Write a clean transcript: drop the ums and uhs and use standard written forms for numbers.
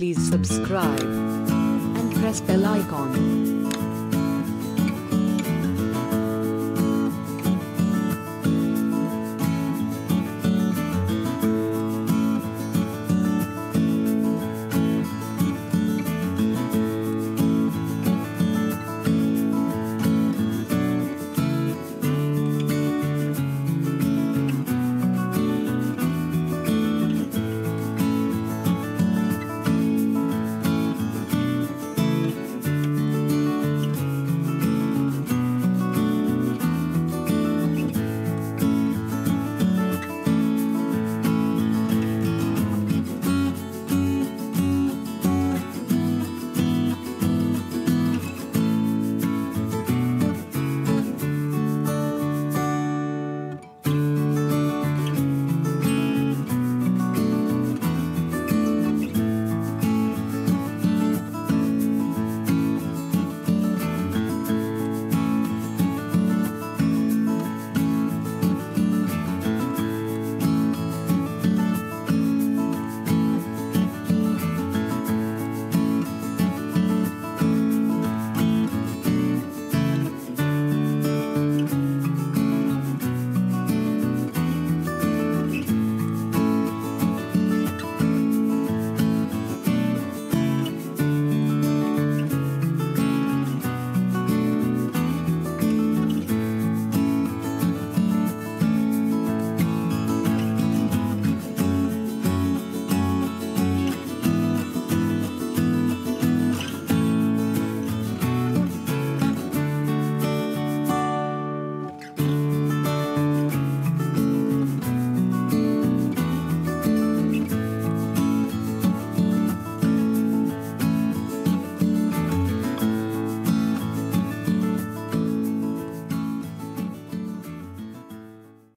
Please subscribe and press bell icon.